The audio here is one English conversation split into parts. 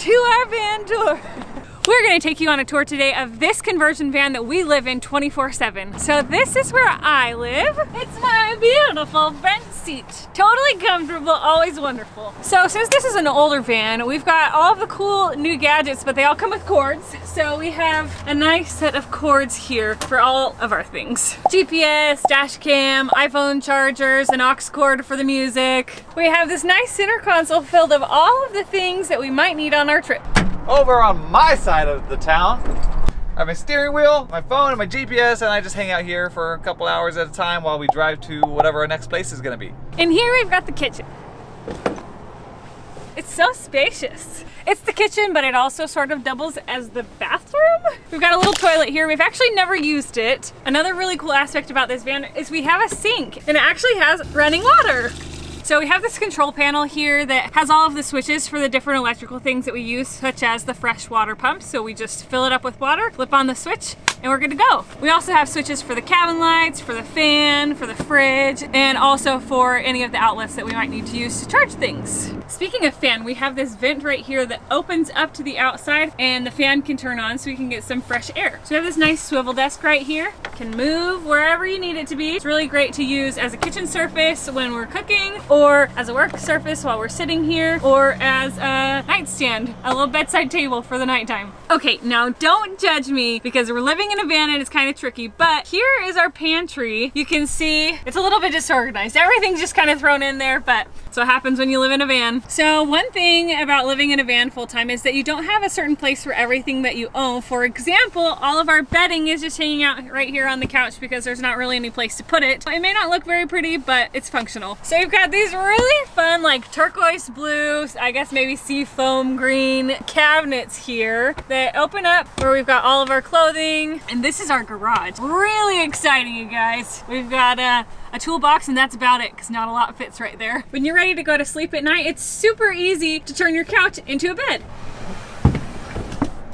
to our van tour. We're gonna take you on a tour today of this conversion van that we live in 24/7. So this is where I live. It's my beautiful front seat. Totally comfortable, always wonderful. So since this is an older van, we've got all of the cool new gadgets, but they all come with cords. So we have a nice set of cords here for all of our things. GPS, dash cam, iPhone chargers, an aux cord for the music. We have this nice center console filled of all of the things that we might need on our trip. Over on my side of the town, I have my steering wheel, my phone, and my GPS, and I just hang out here for a couple hours at a time while we drive to whatever our next place is gonna be. And here we've got the kitchen. It's so spacious. It's the kitchen, but it also sort of doubles as the bathroom. We've got a little toilet here. We've actually never used it. Another really cool aspect about this van is we have a sink, and it actually has running water. So we have this control panel here that has all of the switches for the different electrical things that we use, such as the fresh water pump. So we just fill it up with water, flip on the switch, and we're good to go. We also have switches for the cabin lights, for the fan, for the fridge, and also for any of the outlets that we might need to use to charge things. Speaking of fan, we have this vent right here that opens up to the outside and the fan can turn on so we can get some fresh air. So we have this nice swivel desk right here. It can move wherever you need it to be. It's really great to use as a kitchen surface when we're cooking, or as a work surface while we're sitting here, or as a nightstand, a little bedside table for the nighttime. Okay, now don't judge me because we're living in a van and it's kind of tricky, but here is our pantry. You can see it's a little bit disorganized. Everything's just kind of thrown in there, but that's what happens when you live in a van. So one thing about living in a van full time is that you don't have a certain place for everything that you own. For example, all of our bedding is just hanging out right here on the couch because there's not really any place to put it. It may not look very pretty, but it's functional. So you've got these really fun, like turquoise blue, I guess maybe seafoam green cabinets here that open up where we've got all of our clothing. And this is our garage. Really exciting, you guys. We've got a toolbox and that's about it because not a lot fits right there. When you're ready to go to sleep at night, it's super easy to turn your couch into a bed.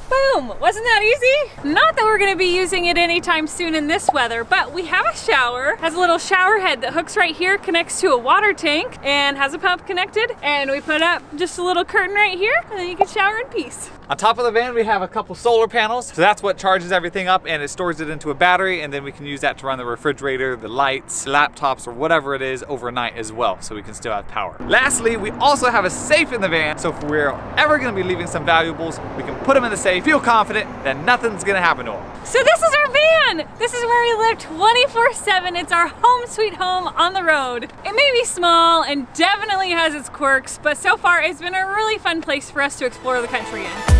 Boom! Wasn't that easy? Not that we're going to be using it anytime soon in this weather, but we have a shower. It has a little shower head that hooks right here, connects to a water tank, and has a pump connected. And we put up just a little curtain right here, and then you can shower in peace. On top of the van, we have a couple solar panels. So that's what charges everything up and it stores it into a battery, and then we can use that to run the refrigerator, the lights, laptops, or whatever it is overnight as well, so we can still have power. Lastly, we also have a safe in the van, so if we're ever gonna be leaving some valuables, we can put them in the safe, feel confident that nothing's gonna happen to them. So this is our van! This is where we live 24/7. It's our home sweet home on the road. It may be small and definitely has its quirks, but so far it's been a really fun place for us to explore the country in.